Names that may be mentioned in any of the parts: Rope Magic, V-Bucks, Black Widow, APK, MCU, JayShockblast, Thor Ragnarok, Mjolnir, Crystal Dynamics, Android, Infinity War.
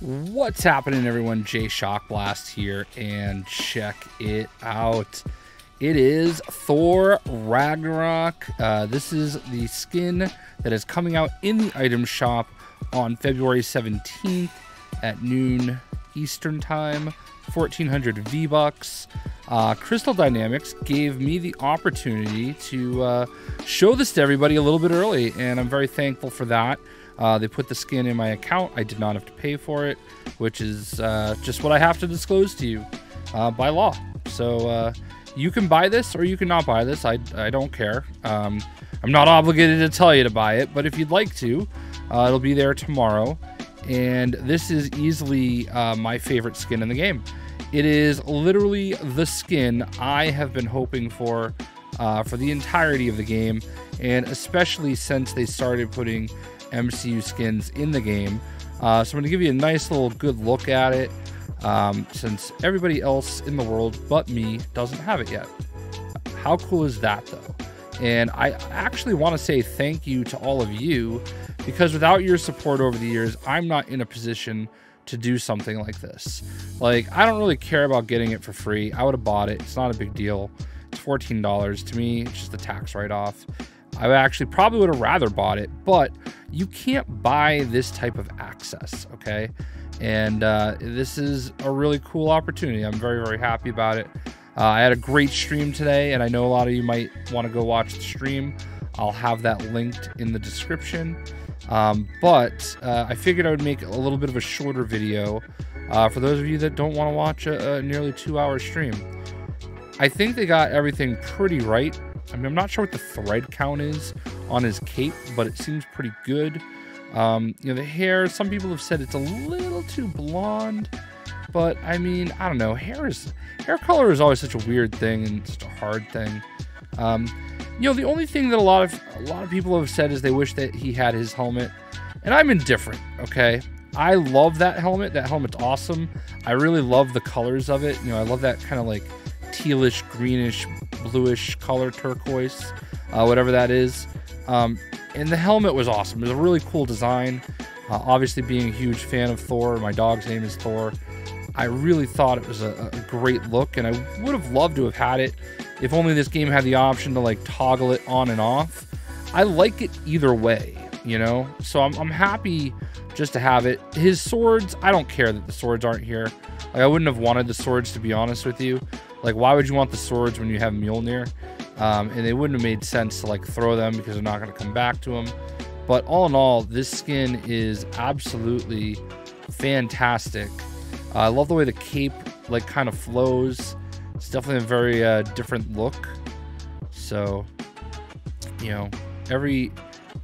What's happening, everyone? JayShockblast here, and check it out. It is Thor Ragnarok. This is the skin that is coming out in the item shop on February 17th at noon Eastern time, 1400 V-Bucks. Crystal Dynamics gave me the opportunity to show this to everybody a little bit early, and I'm very thankful for that. They put the skin in my account. I did not have to pay for it, which is just what I have to disclose to you by law. So you can buy this or you can not buy this. I don't care. I'm not obligated to tell you to buy it, but if you'd like to, it'll be there tomorrow. And this is easily my favorite skin in the game. It is literally the skin I have been hoping for the entirety of the game, and especially since they started putting MCU skins in the game. So I'm gonna give you a nice little good look at it, since everybody else in the world but me doesn't have it yet. How cool is that, though? And I actually want to say thank you to all of you, because without your support over the years, I'm not in a position to do something like this. Like, I don't really care about getting it for free. I would have bought it. It's not a big deal. It's $14. To me, it's just a tax write-off. I actually probably would have rather bought it, but you can't buy this type of access, okay? And this is a really cool opportunity. I'm very, very happy about it. I had a great stream today, and I know a lot of you might want to go watch the stream. I'll have that linked in the description. I figured I would make a little bit of a shorter video for those of you that don't want to watch a nearly 2-hour stream. I think they got everything pretty right. I mean, I'm not sure what the thread count is on his cape, but it seems pretty good. You know, the hair, some people have said it's a little too blonde, but I mean, I don't know. Hair color is always such a weird thing and such a hard thing. You know, the only thing that a lot of people have said is they wish that he had his helmet, and I'm indifferent, okay? I love that helmet. That helmet's awesome. I really love the colors of it. You know, I love that kind of like tealish, greenish, bluish color, turquoise, whatever that is. And the helmet was awesome. It was a really cool design. Obviously, being a huge fan of Thor, my dog's name is Thor, I really thought it was a great look, and I would have loved to have had it if only this game had the option to like toggle it on and off. I like it either way, you know? So I'm happy just to have it. His swords, I don't care that the swords aren't here. Like, I wouldn't have wanted the swords, to be honest with you. Like, why would you want the swords when you have Mjolnir? And they wouldn't have made sense to like throw them because they're not going to come back to him. But all in all, this skin is absolutely fantastic. I love the way the cape like kind of flows. It's definitely a very different look. So, you know, every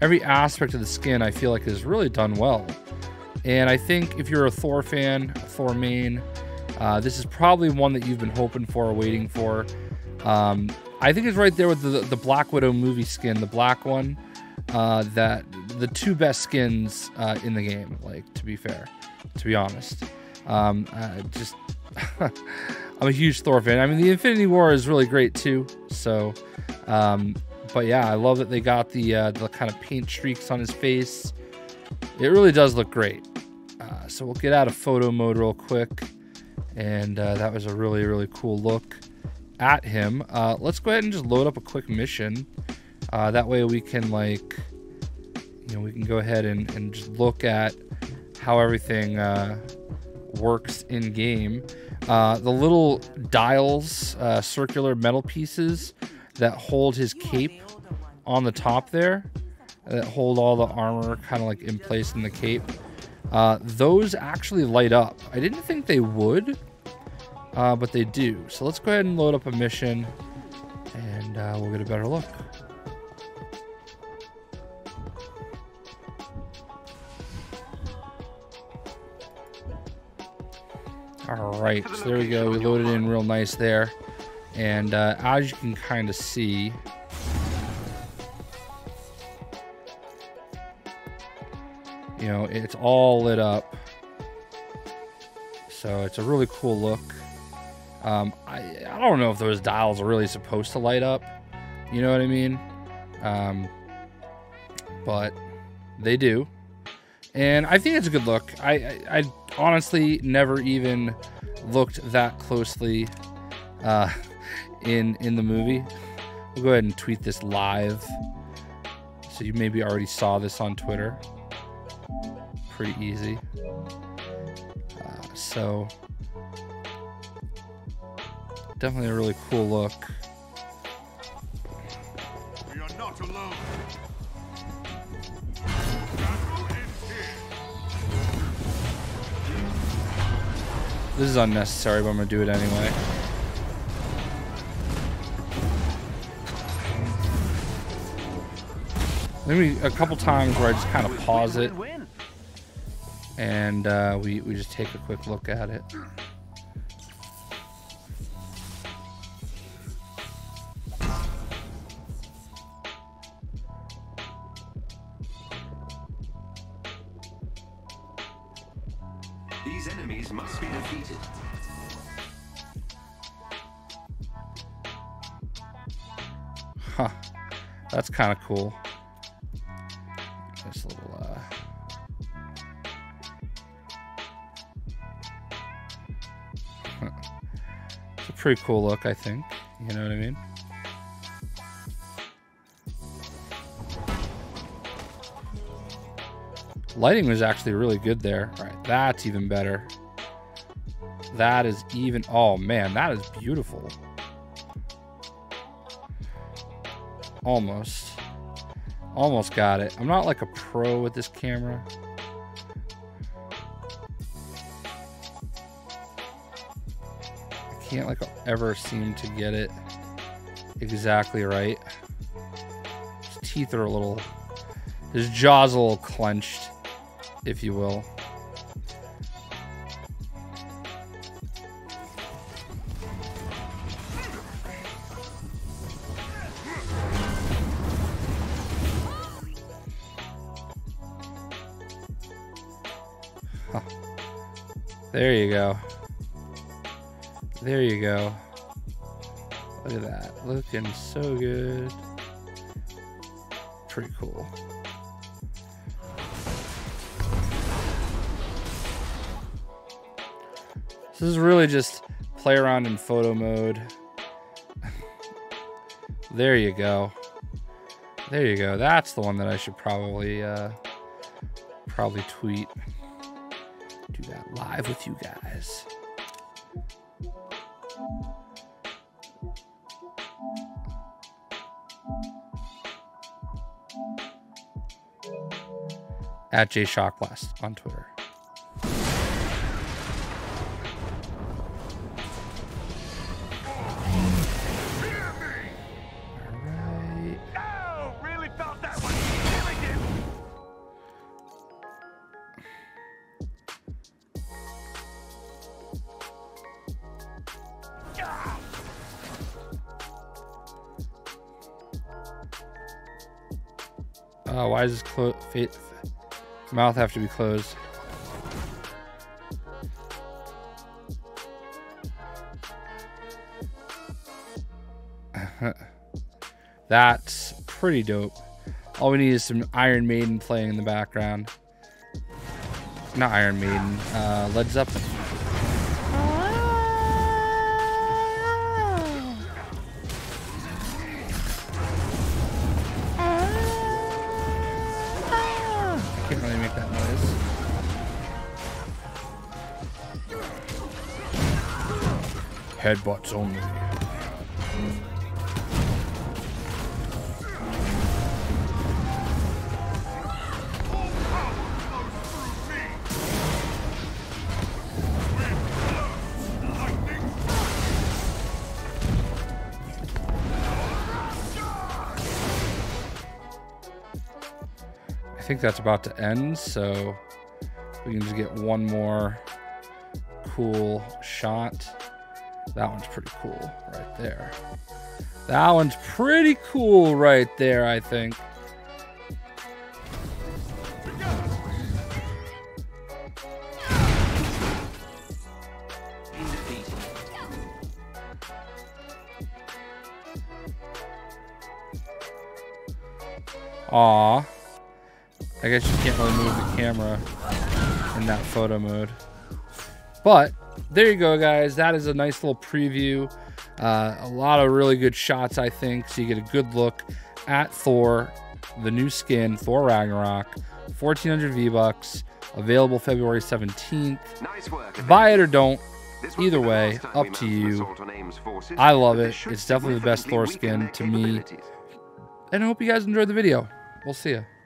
aspect of the skin I feel like is really done well. And I think if you're a Thor fan, a Thor main, this is probably one that you've been hoping for or waiting for. I think it's right there with the Black Widow movie skin, the black one. That the two best skins in the game. Like, to be honest, just I'm a huge Thor fan. I mean, the Infinity War is really great too. So, but yeah, I love that they got the kind of paint streaks on his face. It really does look great. So we'll get out of photo mode real quick. And that was a really, really cool look at him. Let's go ahead and just load up a quick mission. That way we can, like, you know, we can go ahead and just look at how everything works in game. The little dials, circular metal pieces that hold his cape on the top there, that hold all the armor kind of like in place in the cape. Those actually light up. I didn't think they would, but they do. So let's go ahead and load up a mission, and we'll get a better look. All right, so there we go. We loaded in real nice there. And as you can kind of see, you know, it's all lit up. So it's a really cool look. I don't know if those dials are really supposed to light up. You know what I mean? But they do. And I think it's a good look. I honestly never even looked that closely in the movie. We'll go ahead and tweet this live. So you maybe already saw this on Twitter. Pretty easy. So definitely a really cool look. We are not alone. This is unnecessary, but I'm gonna do it anyway. Maybe a couple times where I just kind of pause it, and we just take a quick look at it. These enemies must be defeated. Huh. That's kind of cool. This little, it's a pretty cool look, I think. You know what I mean? Lighting was actually really good there. All right, that's even better. That is even, oh man, that is beautiful. Almost. Almost got it. I'm not like a pro with this camera. I can't like ever seem to get it exactly right. His teeth are a little, his jaw's a little clenched, if you will. Huh. There you go. There you go. Look at that. Looking so good. Pretty cool. This is really just play around in photo mode. There you go. There you go. That's the one that I should probably tweet. Do that live with you guys. At JayShockblast on Twitter. Why does his mouth have to be closed? That's pretty dope. All we need is some Iron Maiden playing in the background. Not Iron Maiden, Led Zeppelin. Headbutts only. I think that's about to end, so we can just get one more cool shot. That one's pretty cool right there. That one's pretty cool right there, I think. Aw. I guess you can't really move the camera in that photo mode. But there you go, guys. That is a nice little preview. A lot of really good shots, I think. So you get a good look at Thor, the new skin, Thor Ragnarok, 1,400 V-Bucks, available February 17th. Nice work. Buy it or don't. Either way, up to you. I love it. It's definitely the best Thor skin to me. And I hope you guys enjoyed the video. We'll see ya.